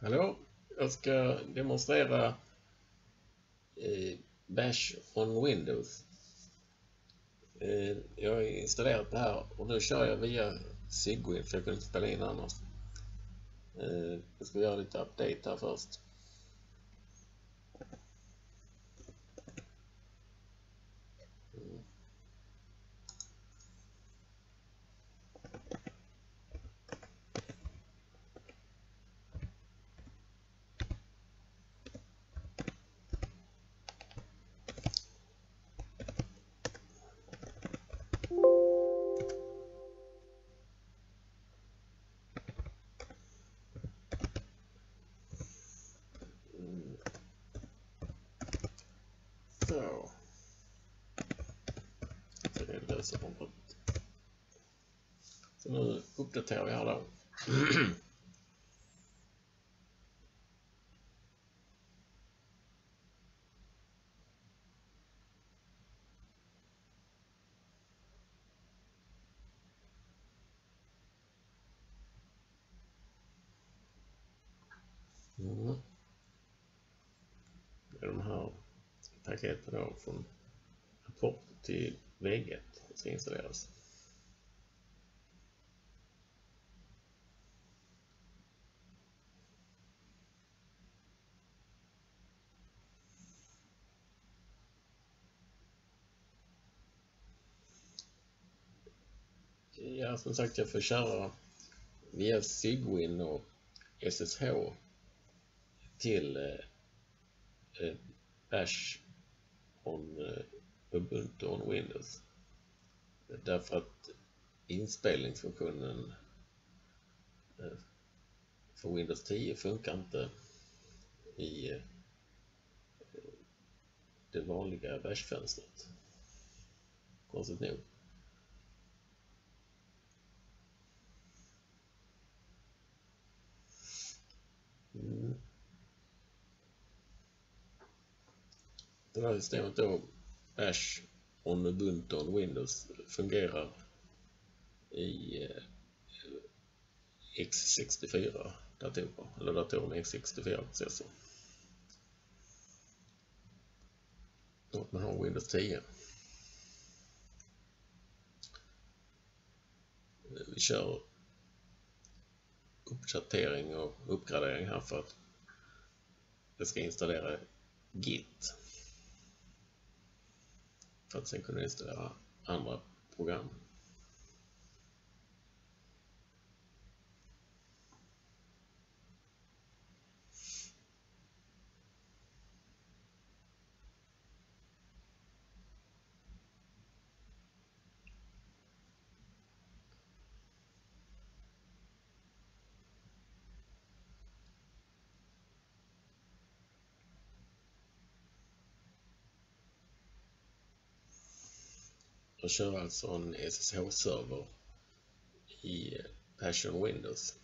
Hallå, jag ska demonstrera Bash on Windows. Jag har installerat det här och nu kör jag via Cygwin för jag kunde inte spela in annars. Jag ska göra lite update här först. So, så nu uppdaterar vi här då. Det är de här paketet då från rapport till vägget ska installeras. Ja, som sagt, jag får köra via Cygwin och SSH till Bash on Ubuntu on Windows, därför att inspelningsfunktionen för Windows 10 funkar inte i det vanliga Bash-fönstret, konstigt nog. Det här systemet då, Bash on Ubuntu on Windows, fungerar i X64 datorer, eller datorer med X64-processor. Och man har Windows 10. Vi kör uppdatering och uppgradering här för att jag ska installera Git, för att sen kunna installera andra program. Jag kör alltså en SSH-server i Bash on Windows.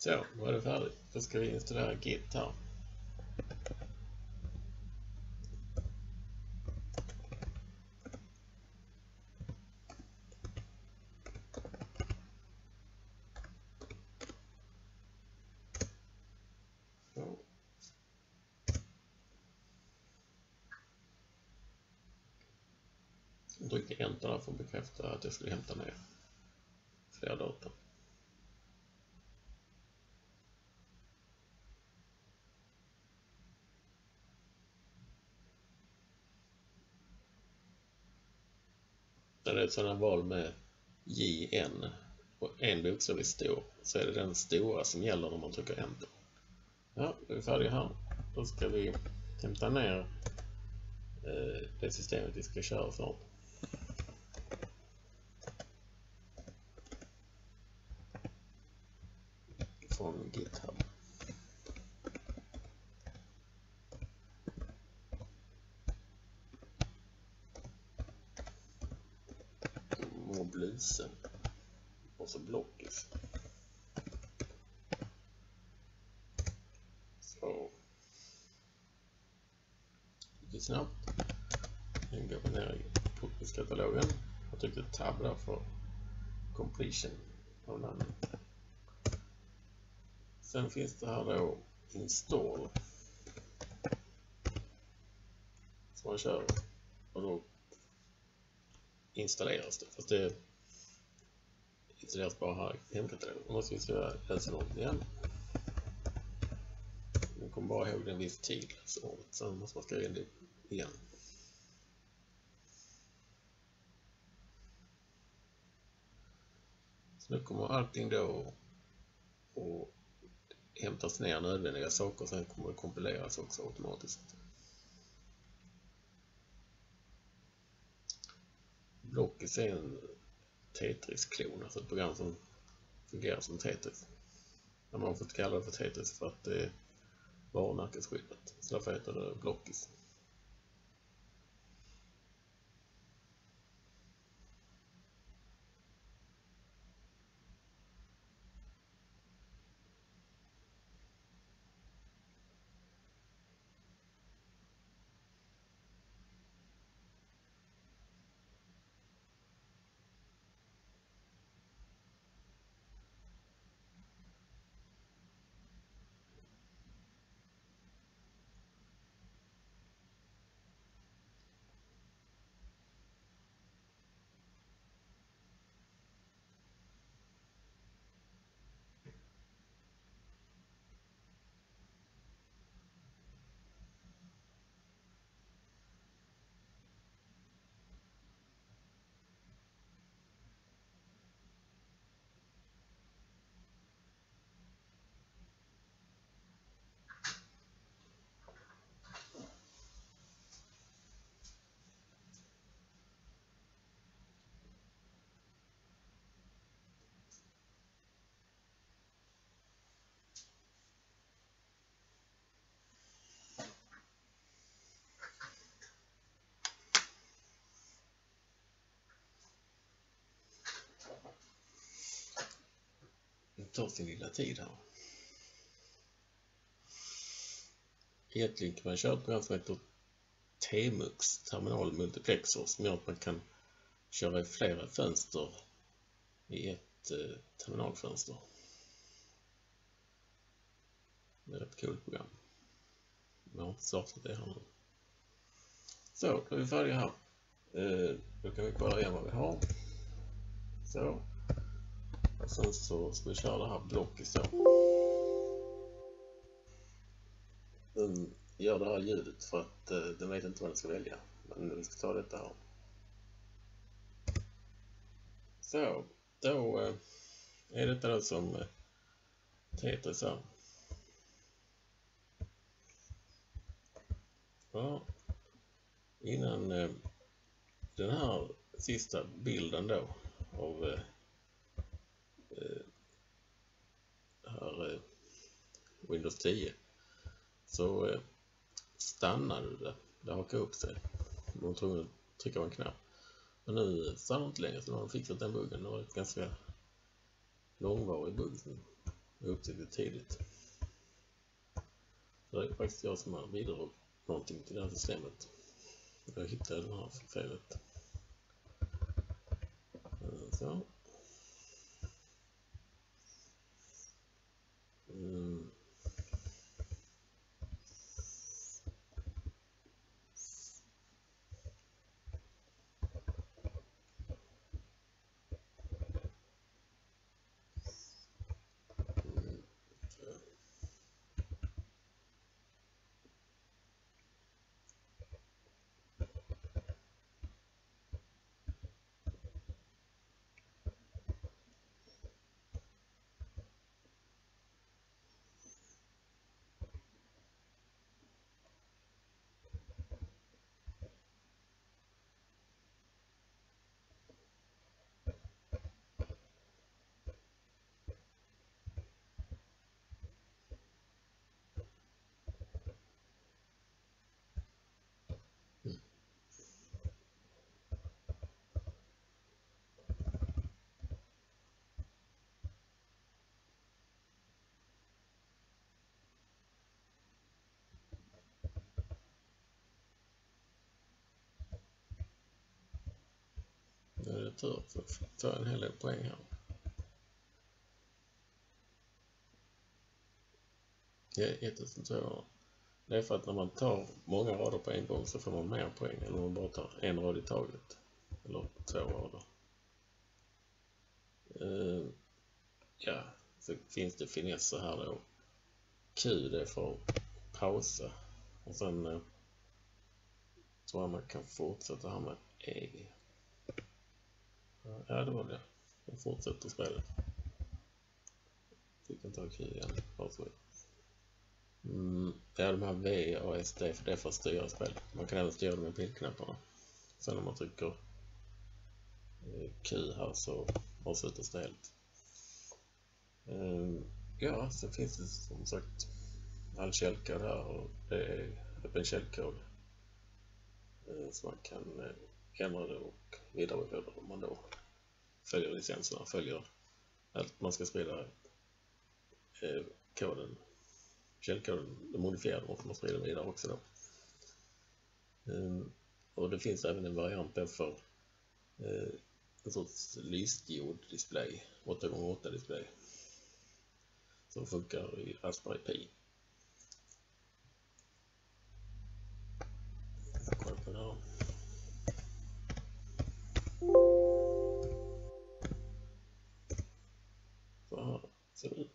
Så, nu är det färdigt. Då ska vi installera Git här. Jag trycker enter för att bekräfta att jag skulle hämta ner flera data. Där är ett sådant val med JN och en bokstav är stor, så är det den stora som gäller när man trycker enter. Ja, då är vi färdiga här. Då ska vi hämta ner det systemet vi ska köra för. Från GitHub. Moblisen. Och så Blockis. Så. Lite snabbt. Jag går ner i Blockis-katalogen. Jag tryckte tab där för completion av namnet. Sen finns det här då install som man kör och då installeras det, fast det installeras bara här i hemkatalogen. Då måste vi skriva läsord igen. Man kommer bara ihåg en viss tid läsord, sen måste man skriva in det igen. Så nu kommer allting då och hämtas ner nödvändiga saker, sen kommer det kompileras också automatiskt. Blockis är en Tetris-klon, alltså ett program som fungerar som Tetris. Man har fått kalla det för Tetris för att det är varumärkesskyddat, så därför heter det Blockis. Ta sin lilla tid här. Egentligen kan man köra ett program som heter tmux, terminal multiplexer, som gör att man kan köra i flera fönster i ett terminalfönster. Det är ett coolt program. Jag har inte startat det här nu. Så, då är vi färdiga här. Då kan vi kolla igen vad vi har. Så. Och sen så ska vi köra det här Blockis då. Den gör det här ljudet för att den vet inte vad den ska välja. Men vi ska ta detta här. Så, då är detta då som Tetris här. Ja, innan den här sista bilden då av här Windows 10, så stannade det. Det hakade upp sig. Man tror att trycka på en knapp. Men nu stannar inte längre, så nu har de fixat den buggen. Det var ett ganska långvarig bugg som jag upptäckte tidigt. Så Det är faktiskt jag som har bidragit någonting till det här systemet. Jag hittade det här felet. Så. Nu är det tur att jag tar en hel del poäng här. Det är 1200. Det är för att när man tar många rader på en gång så får man mer poäng än om man bara tar en rad i taget. Eller två rader. Ja, så finns det finesser här då. Q det är för att pausa. Och sen tror jag man kan fortsätta här med E. Ja, det var det. Jag fortsätter spela. Vi kan ta krig igen. Det är de här V och SD, för det är för att styra spel. Man kan även styra dem med pilknapparna. Sen om man trycker Q här så avslutas det helt. Ja, så finns det som sagt all källkod här, och det är öppen källkod. Så man kan ändra det och vidarebefordra om man då följer licenserna, följer allt man ska sprida koden, källkoden, de modifierar dem och man sprider vidare också då. Och det finns även en variant där för en sorts lysgjord display, 8x8 display, som funkar i Raspberry Pi. Kolla på det här. Så här.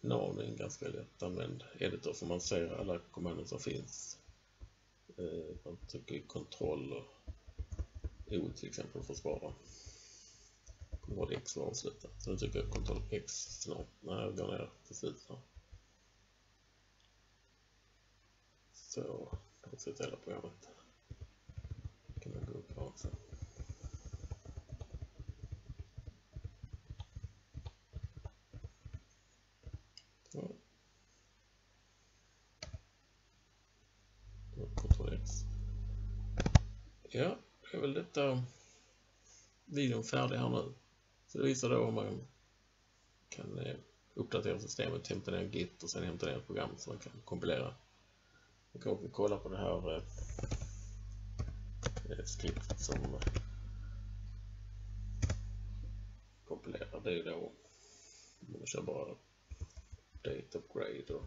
Nav är en ganska lättanvänd editor, för man ser alla kommandon som finns. Man trycker Ctrl och O till exempel för att spara. Nu var det X och avsluta. Så nu tycker jag Ctrl X snart. Nej, jag går ner till slutet. Så, jag ska ställa programmet. Det kan man gå upp här också. Så. Ctrl X. Ja, det är väl detta videon färdig här nu. Så det visar då om man kan uppdatera systemet, hämta ner Git och sen hämta ner ett program som man kan kompilera. Jag kan också kolla på det här skript som kompilerar. Det är då man kör bara date upgrade och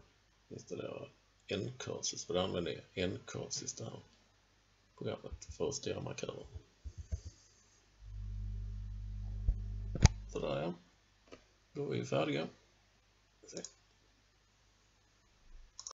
installera N-Curses, för det använder N-Curses det här programmet för att styra markörer. Sådär ja, då är vi färdiga.